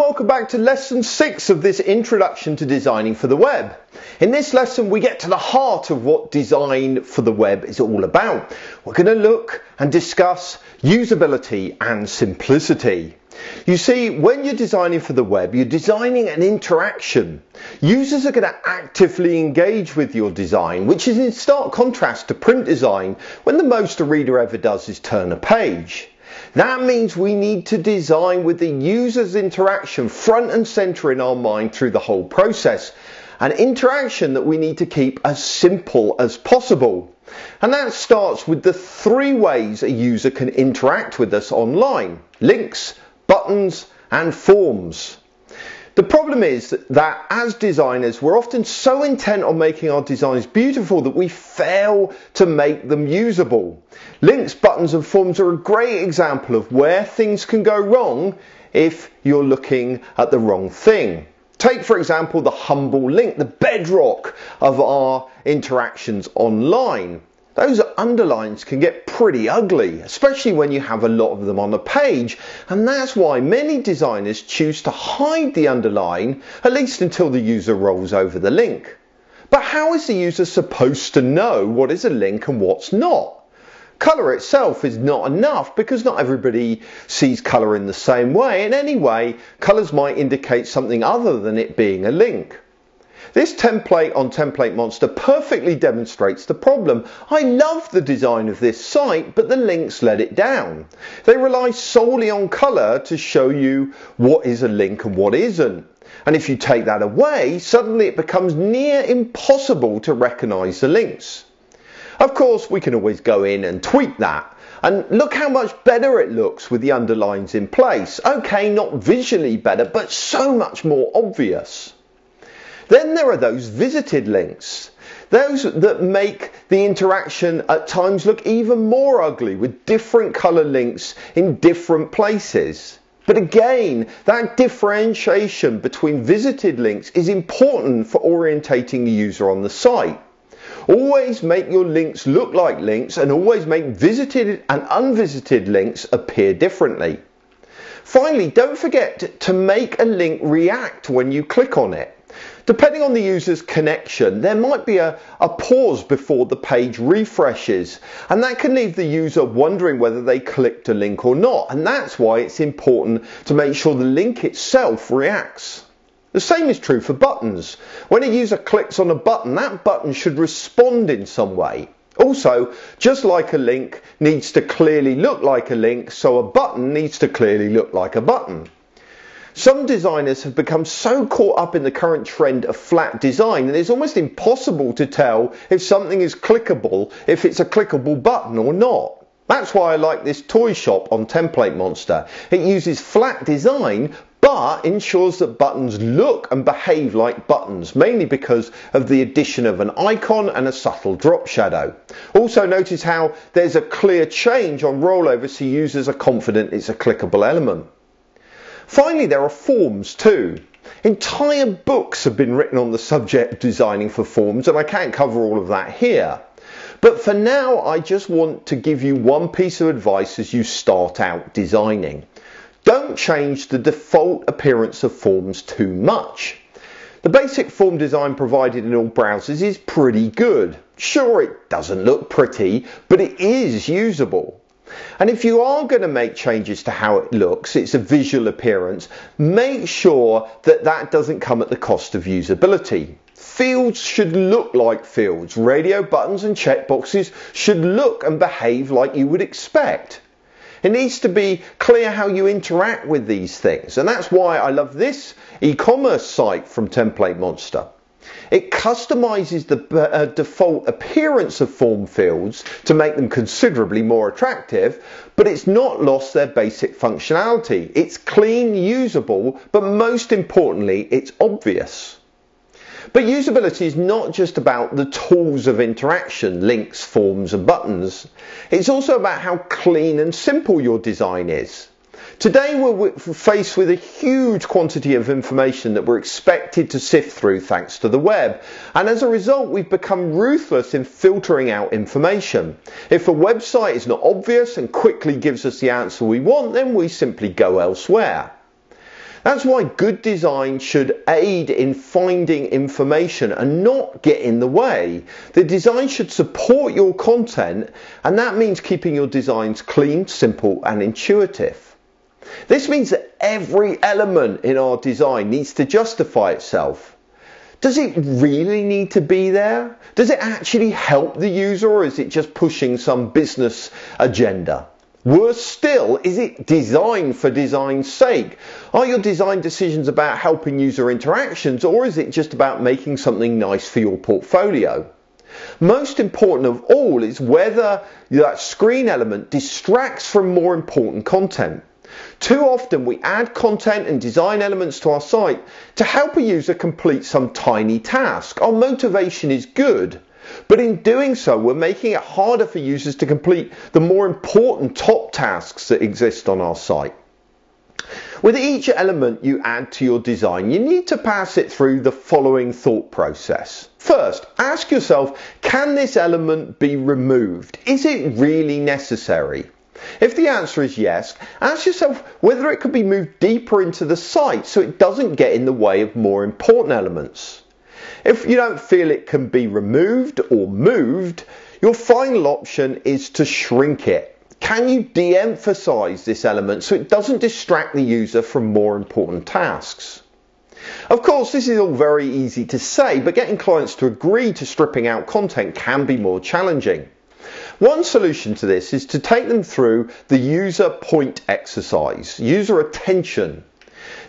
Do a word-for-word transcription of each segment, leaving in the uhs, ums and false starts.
welcome back to lesson six of this introduction to designing for the web. In this lesson we get to the heart of what design for the web is all about. We're going to look and discuss usability and simplicity. You see, when you're designing for the web, you're designing an interaction. Users are going to actively engage with your design, which is in stark contrast to print design, when the most a reader ever does is turn a page. That means we need to design with the user's interaction front and centre in our mind through the whole process. An interaction that we need to keep as simple as possible. And that starts with the three ways a user can interact with us online: links, buttons and forms. The problem is that as designers, we're often so intent on making our designs beautiful that we fail to make them usable. Links, buttons and forms are a great example of where things can go wrong if you're looking at the wrong thing. Take, for example, the humble link, the bedrock of our interactions online. Those underlines can get pretty ugly, especially when you have a lot of them on a page, and that's why many designers choose to hide the underline, at least until the user rolls over the link. But how is the user supposed to know what is a link and what's not? Colour itself is not enough because not everybody sees colour in the same way, and anyway, colours might indicate something other than it being a link. This template on Template Monster perfectly demonstrates the problem. I love the design of this site, but the links let it down. They rely solely on colour to show you what is a link and what isn't. And if you take that away, suddenly it becomes near impossible to recognise the links. Of course, we can always go in and tweak that. And look how much better it looks with the underlines in place. Okay, not visually better, but so much more obvious. Then there are those visited links, those that make the interaction at times look even more ugly with different colour links in different places. But again, that differentiation between visited links is important for orientating the user on the site. Always make your links look like links and always make visited and unvisited links appear differently. Finally, don't forget to make a link react when you click on it. Depending on the user's connection, there might be a, a pause before the page refreshes, and that can leave the user wondering whether they clicked a link or not, and that's why it's important to make sure the link itself reacts. The same is true for buttons. When a user clicks on a button, that button should respond in some way. Also, just like a link needs to clearly look like a link, so a button needs to clearly look like a button. Some designers have become so caught up in the current trend of flat design that it's almost impossible to tell if something is clickable, if it's a clickable button or not. That's why I like this toy shop on Template Monster. It uses flat design but ensures that buttons look and behave like buttons, mainly because of the addition of an icon and a subtle drop shadow. Also notice how there's a clear change on rollover so users are confident it's a clickable element. Finally, there are forms too. Entire books have been written on the subject of designing for forms, and I can't cover all of that here. But for now, I just want to give you one piece of advice as you start out designing. Don't change the default appearance of forms too much. The basic form design provided in all browsers is pretty good. Sure, it doesn't look pretty, but it is usable. And if you are going to make changes to how it looks, it's a visual appearance, make sure that that doesn't come at the cost of usability. Fields should look like fields. Radio buttons and checkboxes should look and behave like you would expect. It needs to be clear how you interact with these things, and that's why I love this e-commerce site from Template Monster. It customizes the uh, default appearance of form fields to make them considerably more attractive, but it's not lost their basic functionality. It's clean, usable, but most importantly, it's obvious. But usability is not just about the tools of interaction, links, forms and buttons. It's also about how clean and simple your design is. Today we're faced with a huge quantity of information that we're expected to sift through thanks to the web, and as a result we've become ruthless in filtering out information. If a website is not obvious and quickly gives us the answer we want, then we simply go elsewhere. That's why good design should aid in finding information and not get in the way. The design should support your content, and that means keeping your designs clean, simple, and intuitive. This means that every element in our design needs to justify itself. Does it really need to be there? Does it actually help the user, or is it just pushing some business agenda? Worse still, is it designed for design's sake? Are your design decisions about helping user interactions, or is it just about making something nice for your portfolio? Most important of all is whether that screen element distracts from more important content. Too often we add content and design elements to our site to help a user complete some tiny task. Our motivation is good, but in doing so we're making it harder for users to complete the more important top tasks that exist on our site. With each element you add to your design, you need to pass it through the following thought process. First, ask yourself, can this element be removed? Is it really necessary? If the answer is yes, ask yourself whether it could be moved deeper into the site so it doesn't get in the way of more important elements. If you don't feel it can be removed or moved, your final option is to shrink it. Can you de-emphasize this element so it doesn't distract the user from more important tasks? Of course, this is all very easy to say, but getting clients to agree to stripping out content can be more challenging. One solution to this is to take them through the user point exercise, user attention.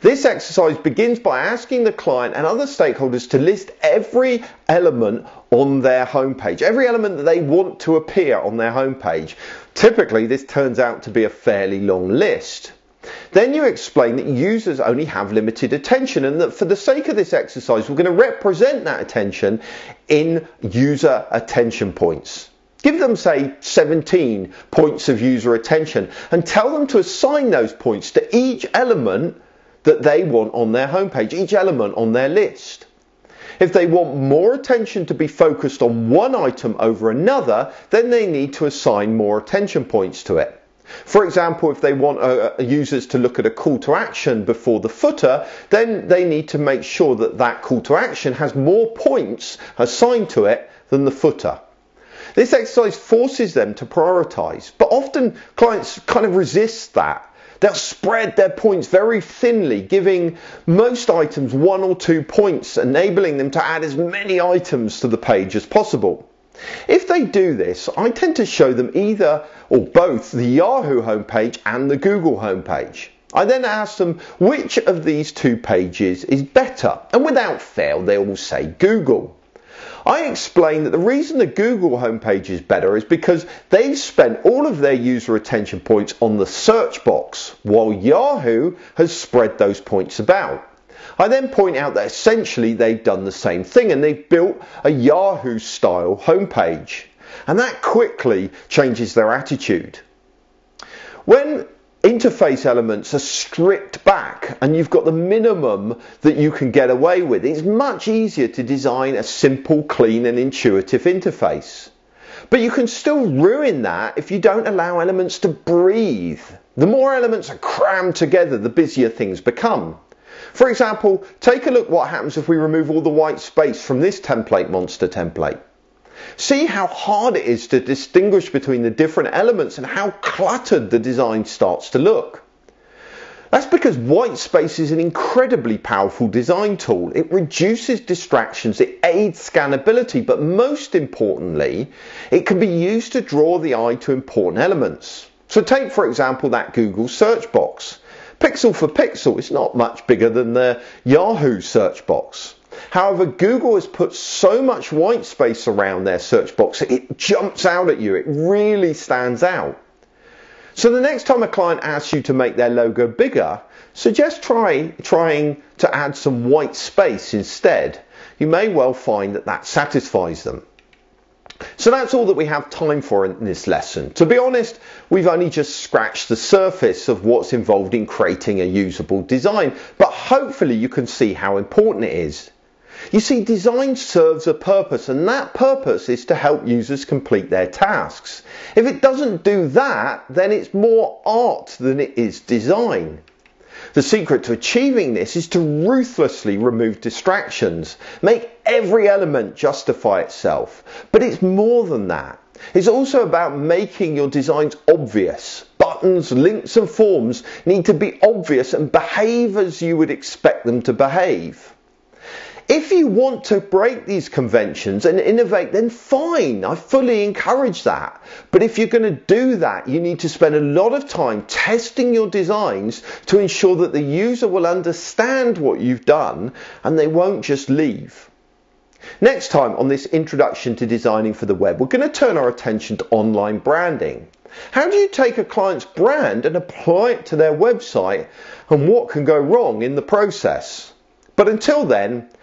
This exercise begins by asking the client and other stakeholders to list every element on their homepage, every element that they want to appear on their homepage. Typically, this turns out to be a fairly long list. Then you explain that users only have limited attention, and that for the sake of this exercise, we're going to represent that attention in user attention points. Give them, say, seventeen points of user attention and tell them to assign those points to each element that they want on their homepage, each element on their list. If they want more attention to be focused on one item over another, then they need to assign more attention points to it. For example, if they want uh, users to look at a call to action before the footer, then they need to make sure that that call to action has more points assigned to it than the footer. This exercise forces them to prioritise, but often clients kind of resist that. They'll spread their points very thinly, giving most items one or two points, enabling them to add as many items to the page as possible. If they do this, I tend to show them either or both the Yahoo homepage and the Google homepage. I then ask them which of these two pages is better, and without fail they all say Google. I explain that the reason the Google homepage is better is because they've spent all of their user attention points on the search box, while Yahoo has spread those points about. I then point out that essentially they've done the same thing and they've built a Yahoo-style homepage. And that quickly changes their attitude. When interface elements are stripped back and you've got the minimum that you can get away with, it's much easier to design a simple, clean and intuitive interface. But you can still ruin that if you don't allow elements to breathe. The more elements are crammed together, the busier things become. For example, take a look what happens if we remove all the white space from this Template Monster template. See how hard it is to distinguish between the different elements and how cluttered the design starts to look. That's because white space is an incredibly powerful design tool. It reduces distractions, it aids scannability, but most importantly, it can be used to draw the eye to important elements. So take, for example, that Google search box. Pixel for pixel, it's not much bigger than the Yahoo search box. However, Google has put so much white space around their search box, it jumps out at you, it really stands out. So the next time a client asks you to make their logo bigger, suggest try, trying to add some white space instead. You may well find that that satisfies them. So that's all that we have time for in this lesson. To be honest, we've only just scratched the surface of what's involved in creating a usable design, but hopefully you can see how important it is. You see, design serves a purpose, and that purpose is to help users complete their tasks. If it doesn't do that, then it's more art than it is design. The secret to achieving this is to ruthlessly remove distractions. Make every element justify itself. But it's more than that. It's also about making your designs obvious. Buttons, links and forms need to be obvious and behave as you would expect them to behave. If you want to break these conventions and innovate, then fine, I fully encourage that. But if you're going to do that, you need to spend a lot of time testing your designs to ensure that the user will understand what you've done and they won't just leave. Next time on this introduction to designing for the web, we're going to turn our attention to online branding. How do you take a client's brand and apply it to their website, and what can go wrong in the process? But until then,